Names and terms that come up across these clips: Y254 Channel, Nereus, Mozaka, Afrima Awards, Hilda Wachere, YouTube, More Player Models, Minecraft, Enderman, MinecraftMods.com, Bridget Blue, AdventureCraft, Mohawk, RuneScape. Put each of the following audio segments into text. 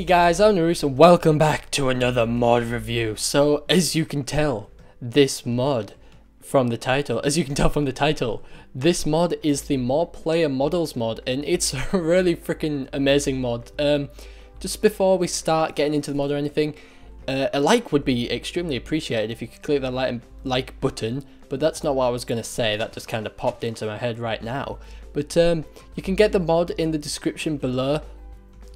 Hey guys, I'm Nereus and welcome back to another mod review. So as you can tell, this mod is the More Player Models mod, and it's a really freaking amazing mod. Just before we start getting into the mod or anything, a like would be extremely appreciated if you could click that like button, but that's not what I was going to say, that just kind of popped into my head right now. But you can get the mod in the description below.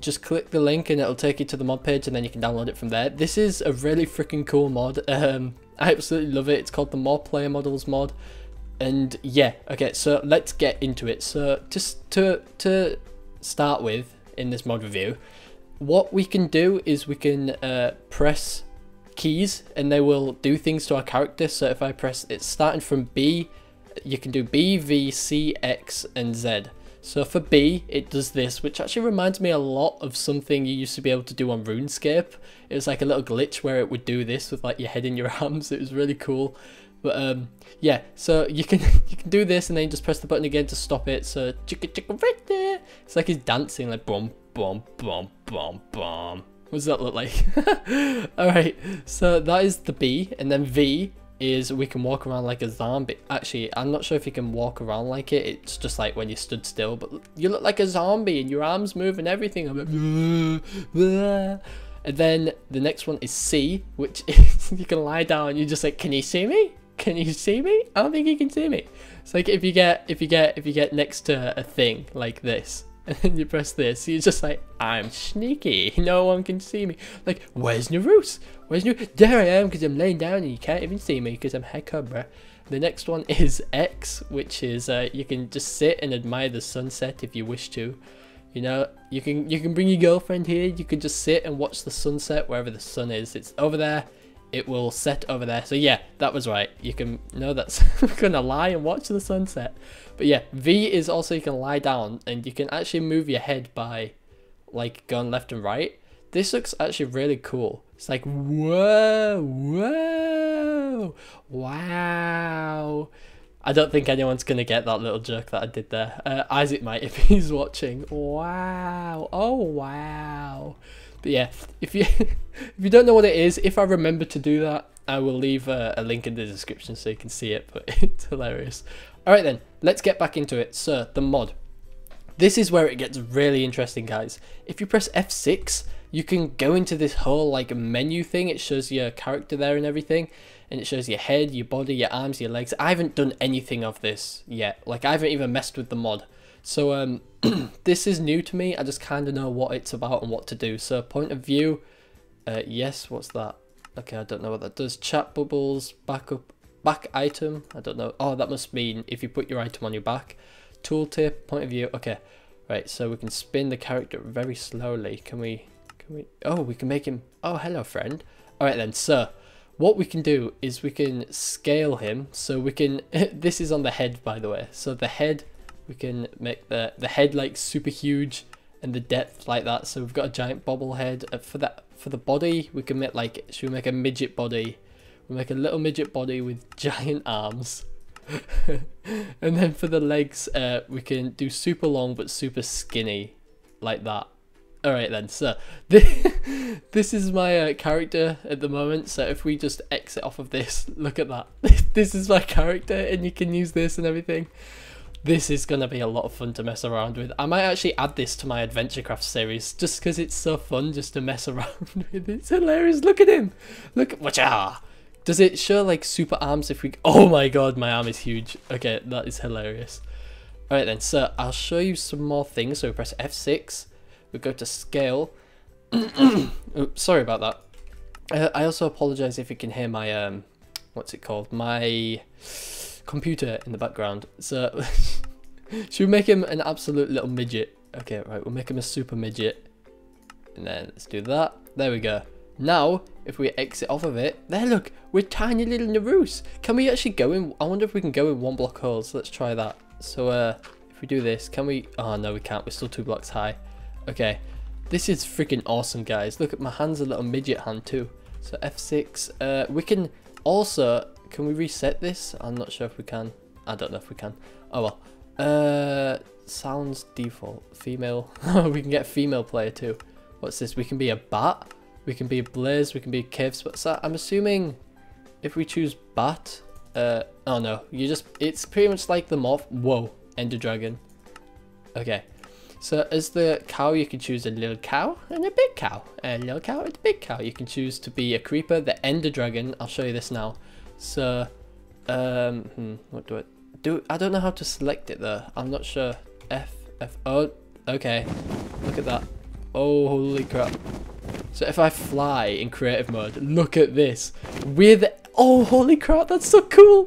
Just click the link and it'll take you to the mod page, and then you can download it from there. This is a really freaking cool mod. I absolutely love it. It's called the More Player Models mod. And yeah, okay, so let's get into it. So just to start with in this mod review, what we can do is we can press keys and they will do things to our character. So if I press, it's starting from B, you can do B, V, C, X and Z. So for B, it does this, which actually reminds me a lot of something you used to be able to do on RuneScape. It was like a little glitch where it would do this with like your head in your arms. It was really cool. But yeah, so you can do this and then just press the button again to stop it. So chicka chicka right there. It's like he's dancing like boom boom boom boom boom. What does that look like? All right, so that is the B, and then V is we can walk around like a zombie. Actually, I'm not sure if you can walk around like it. It's just like when you stood still, but you look like a zombie and your arms move and everything. I'm like, and then the next one is C, which is you can lie down and you're just like, can you see me? Can you see me? I don't think you can see me. It's like if you get next to a thing like this and then you press this, you're just like, I'm sneaky, no one can see me. Like, where's Nereus? Where's Nereus? There I am, because I'm laying down and you can't even see me, because I'm hacker, bruh. The next one is X, which is you can just sit and admire the sunset if you wish to. You know, you can bring your girlfriend here, you can just sit and watch the sunset wherever the sun is. It's over there, it will set over there. So yeah, that was right. You can, no, that's gonna lie and watch the sunset. But yeah, V is also you can lie down and you can actually move your head by like going left and right. This looks actually really cool. It's like, whoa, whoa, wow. I don't think anyone's gonna get that little joke that I did there. Isaac might if he's watching. Wow, oh wow. But yeah, if you don't know what it is, if I remember to do that, I will leave a link in the description so you can see it, but it's hilarious. All right then, let's get back into it. So the mod, this is where it gets really interesting, guys. If you press F6, you can go into this whole like menu thing. It shows your character there and everything, and it shows your head, your body, your arms, your legs. I haven't done anything of this yet. Like I haven't even messed with the mod. So this is new to me. I just kind of know what it's about and what to do. So point of view, yes, what's that? Okay, I don't know what that does. Chat bubbles, back item, I don't know. Oh, that must mean if you put your item on your back. Tooltip, point of view, okay. Right, so we can spin the character very slowly. Can we, oh, we can make him, oh, hello friend. All right then, so what we can do is we can scale him. So we can, this is on the head, by the way. So the head, we can make the head like super huge and the depth like that. So we've got a giant bobblehead. For the body, we can make like, should we make a midget body? We'll make a little midget body with giant arms. And then for the legs, we can do super long but super skinny like that. All right then, so this is my character at the moment. So if we just exit off of this, look at that. This is my character and you can use this and everything. This is going to be a lot of fun to mess around with. I might actually add this to my AdventureCraft series just because it's so fun just to mess around with. It's hilarious. Look at him. Look at what you are. Does it show like super arms if we... Oh my god, my arm is huge. Okay, that is hilarious. All right then, so I'll show you some more things. So we press F6. We go to scale. Oops, sorry about that. I also apologize if you can hear my... what's it called? My... computer in the background. So should we make him an absolute little midget? Okay, right, we'll make him a super midget, and then let's do that. There we go. Now if we exit off of it, there, look, we're tiny little Nereus. Can we actually go in? I wonder if we can go in one block holes. Let's try that. So if we do this, can we? Oh no, we can't, we're still 2 blocks high. Okay, this is freaking awesome, guys. Look at my hand's a little midget hand too. So F6, we can also, can we reset this? I'm not sure if we can. I don't know if we can. Oh well. Sounds default. Female. We can get female player too. What's this? We can be a bat. We can be a blaze. We can be a cave. What's that? I'm assuming if we choose bat, oh no, you just, it's pretty much like the morph. Whoa, ender dragon. Okay. So as the cow, you can choose a little cow and a big cow. A little cow and a big cow. You can choose to be a creeper, the ender dragon. I'll show you this now. So, what do I do? I don't know how to select it though. I'm not sure. F, oh, okay. Look at that. Oh, holy crap. So if I fly in creative mode, look at this. With, oh, holy crap, that's so cool.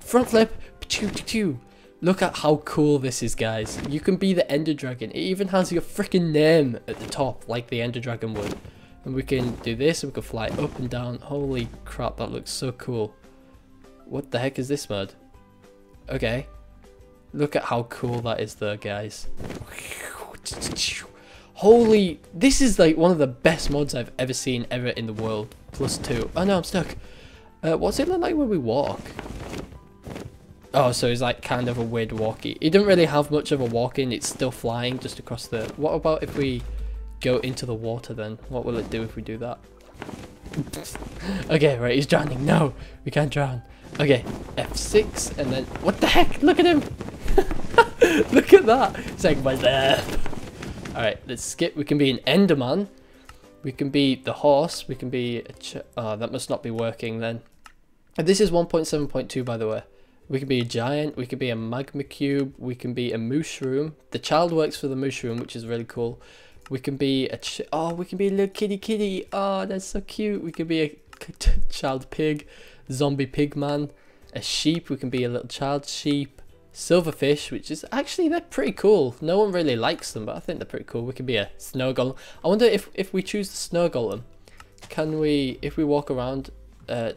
Front flip, choo-choo-choo. Look at how cool this is, guys. You can be the ender dragon. It even has your freaking name at the top, like the ender dragon would. And we can do this, and we can fly up and down. Holy crap, that looks so cool. What the heck is this mode? Okay. Look at how cool that is though, guys. Holy, this is like one of the best mods I've ever seen ever in the world. +2. Oh no, I'm stuck. What's it look like when we walk? Oh, so it's like kind of a weird walkie. It didn't really have much of a walk in. It's still flying just across the... What about if we go into the water then? What will it do if we do that? Okay, right, he's drowning. No, we can't drown. Okay, F6 and then... What the heck? Look at him! Look at that! It's like my death. Alright, let's skip. We can be an enderman. We can be the horse. We can be... A oh, that must not be working then. And this is 1.7.2 by the way. We can be a giant, we can be a magma cube, we can be a mushroom. The child works for the mushroom, which is really cool. We can be a we can be a little kitty. Oh, that's so cute. We can be a child pig, zombie pig man, a sheep. We can be a little child sheep, silverfish, which is actually, they're pretty cool. No one really likes them, but I think they're pretty cool. We can be a snow golem. I wonder if we choose the snow golem, can we, if we walk around,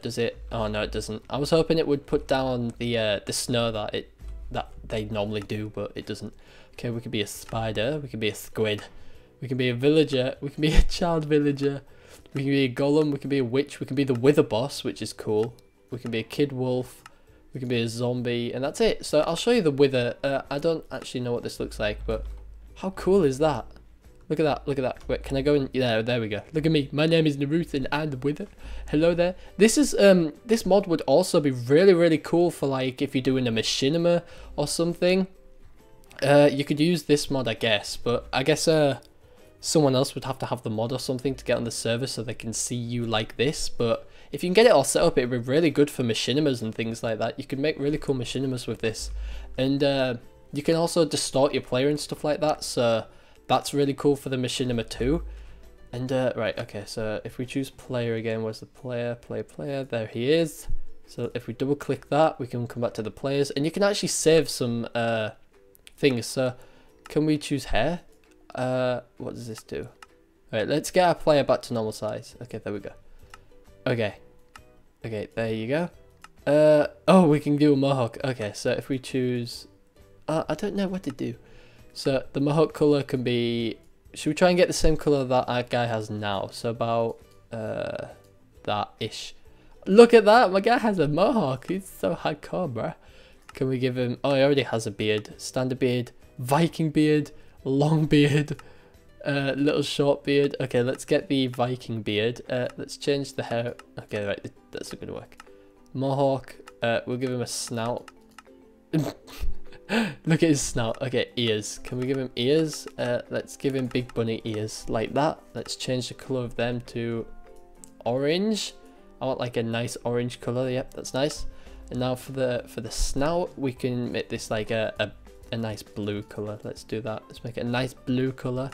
does it? Oh no, it doesn't. I was hoping it would put down the snow that they normally do, but it doesn't. Okay, we could be a spider, we could be a squid, we can be a villager, we can be a child villager, we can be a golem, we can be a witch, we can be the wither boss, which is cool. We can be a kid wolf, we can be a zombie, and that's it. So I'll show you the wither. I don't actually know what this looks like, but how cool is that? Look at that, look at that. Wait, can I go in? Yeah, there we go. Look at me. My name is Nereus and I'm the wither. Hello there. This is, this mod would also be really, really cool for like, if you're doing a machinima or something. You could use this mod, I guess. But I guess, someone else would have to have the mod or something to get on the server so they can see you like this. But if you can get it all set up, it would be really good for machinimas and things like that. You could make really cool machinimas with this. And, you can also distort your player and stuff like that. So... that's really cool for the machinima too. And right, okay, so if we choose player again, where's the player? Player, there he is. So if we double click that, we can come back to the players and you can actually save some things. So can we choose hair? What does this do? All right, let's get our player back to normal size. Okay, there we go. Okay, there you go. Oh, we can do a mohawk. Okay, so if we choose, I don't know what to do. So the Mohawk colour can be, should we try and get the same colour that our guy has now? So about that-ish. Look at that, my guy has a Mohawk. He's so hardcore, bruh. Can we give him, oh, he already has a beard. Standard beard, Viking beard, long beard, little short beard. Okay, let's get the Viking beard. Let's change the hair. Okay, right, that's not gonna work. Mohawk, we'll give him a snout. Look at his snout. Okay, ears. Can we give him ears? Let's give him big bunny ears like that. Let's change the color of them to orange. I want like a nice orange color. Yep, that's nice. And now for the snout, we can make this like a nice blue color. Let's do that. Let's make it a nice blue color.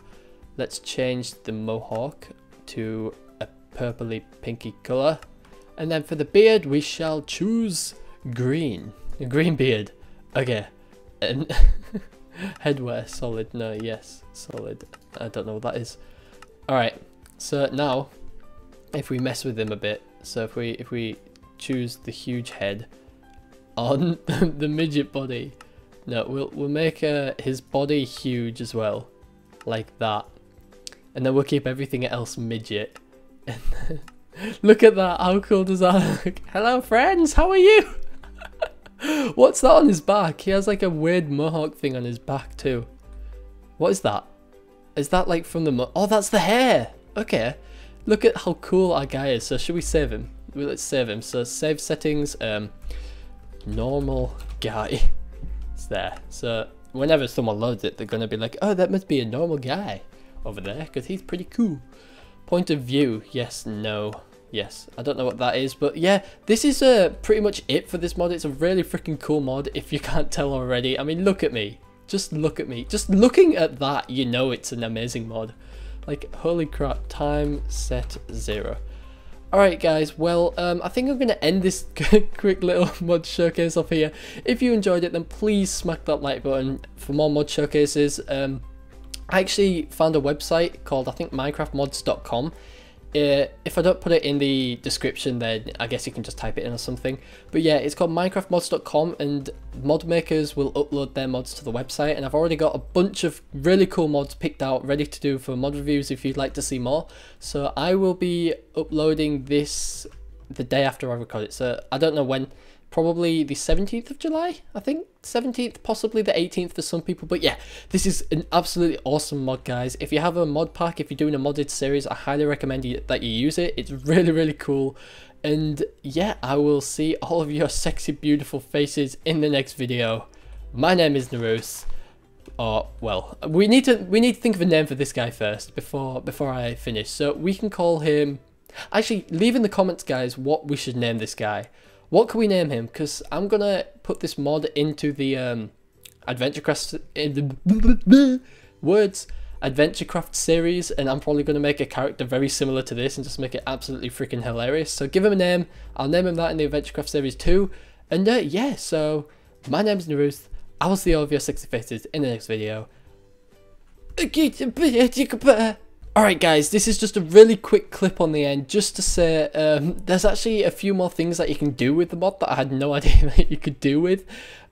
Let's change the mohawk to a purpley pinky color. And then for the beard, we shall choose green. A green beard. Okay. And headwear solid, no, yes, solid. I don't know what that is. All right, so now if we mess with him a bit, so if we choose the huge head on the midget body, no, we'll make his body huge as well, like that, and then we'll keep everything else midget. And then, look at that, how cool does that look? Hello friends, how are you? What's that on his back? He has like a weird mohawk thing on his back too. What is that? Is that like from the mod? Oh, that's the hair. Okay. Look at how cool our guy is. So should we save him? Well, let's save him. So save settings, normal guy. It's there. So whenever someone loads it, they're going to be like, oh, that must be a normal guy over there because he's pretty cool. Point of view. Yes, no. Yes, I don't know what that is, but yeah, this is pretty much it for this mod. It's a really freaking cool mod if you can't tell already. I mean, look at me. Just look at me. Just looking at that, you know it's an amazing mod. Like, holy crap, time set 0. Alright guys, well, I think I'm going to end this quick little mod showcase off here. If you enjoyed it, then please smack that like button for more mod showcases. I actually found a website called, I think, MinecraftMods.com. If I don't put it in the description, then I guess you can just type it in or something. But yeah, it's called MinecraftMods.com, and mod makers will upload their mods to the website. And I've already got a bunch of really cool mods picked out, ready to do for mod reviews if you'd like to see more. So I will be uploading this the day after I record it. So I don't know when, probably the 17th of July, I think. 17th, possibly the 18th for some people. But yeah, this is an absolutely awesome mod, guys. If you have a mod pack, if you're doing a modded series, I highly recommend that you use it. It's really, really cool. And yeah, I will see all of your sexy, beautiful faces in the next video. My name is Nereus. Or, well, we need to think of a name for this guy first before I finish. So we can call him... Actually, leave in the comments, guys, what we should name this guy. What can we name him? Because I'm going to put this mod into the AdventureCraft series, and I'm probably going to make a character very similar to this and just make it absolutely freaking hilarious. So give him a name. I'll name him that in the AdventureCraft series too. And yeah, so my name's Nereus. I will see all of your sexy faces in the next video. Alright guys, this is just a really quick clip on the end just to say there's actually a few more things that you can do with the mod that I had no idea that you could do with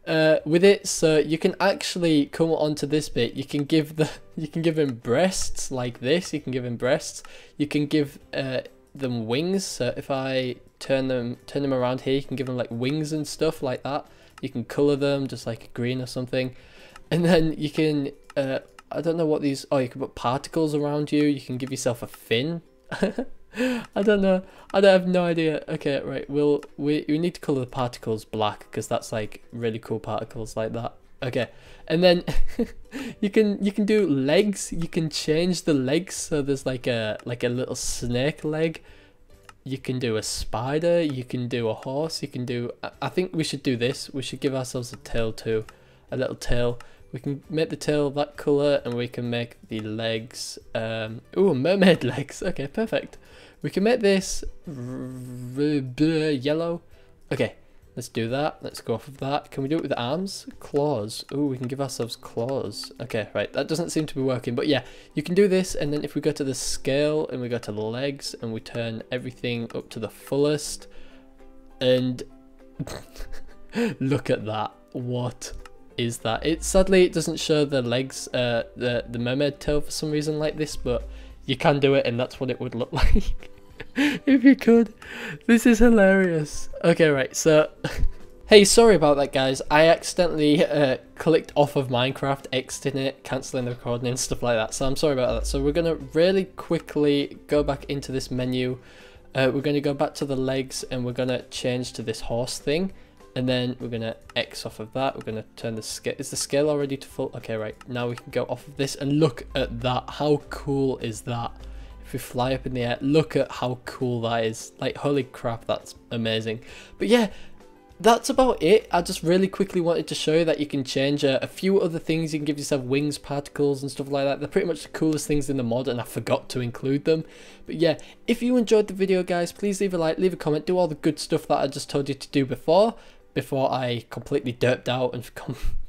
it. So you can actually come onto this bit, you can give him breasts like this, you can give him breasts, you can give them wings. So if I turn them around here, you can give them like wings and stuff like that. You can colour them just like green or something. And then you can I don't know what these... Oh, you can put particles around you. You can give yourself a fin. I don't know. I have no idea. Okay, right. We need to colour the particles black because that's like really cool particles like that. Okay. And then you can do legs. You can change the legs. So there's like a little snake leg. You can do a spider. You can do a horse. You can do... I think we should do this. We should give ourselves a tail too. A little tail. We can make the tail that colour, and we can make the legs, ooh, mermaid legs, okay, perfect. We can make this yellow. Okay, let's do that, let's go off of that. Can we do it with arms? Claws, ooh, we can give ourselves claws. Okay, right, that doesn't seem to be working, but yeah, you can do this, and then if we go to the scale, and we go to the legs, and we turn everything up to the fullest, and look at that, what? Is that it? Sadly, it doesn't show the legs, the mermaid tail for some reason like this, but you can do it, and that's what it would look like if you could. This is hilarious. Okay, right. So, hey, sorry about that, guys. I accidentally clicked off of Minecraft, exiting it, cancelling the recording, and stuff like that. So I'm sorry about that. So we're gonna really quickly go back into this menu. We're gonna go back to the legs, and we're gonna change to this horse thing. And then we're going to X off of that. We're going to turn the scale. Is the scale already to full? Okay, right. Now we can go off of this and look at that. How cool is that? If we fly up in the air, look at how cool that is. Like, holy crap, that's amazing. But yeah, that's about it. I just really quickly wanted to show you that you can change a few other things. You can give yourself wings, particles, and stuff like that. They're pretty much the coolest things in the mod, and I forgot to include them. But yeah, if you enjoyed the video, guys, please leave a like, leave a comment, do all the good stuff that I just told you to do before I completely derped out and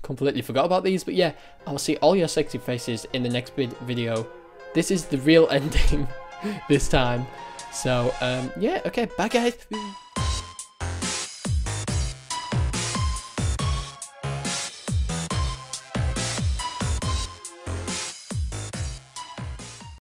completely forgot about these. But yeah, I'll see all your sexy faces in the next video. This is the real ending this time. So, yeah, okay, bye guys.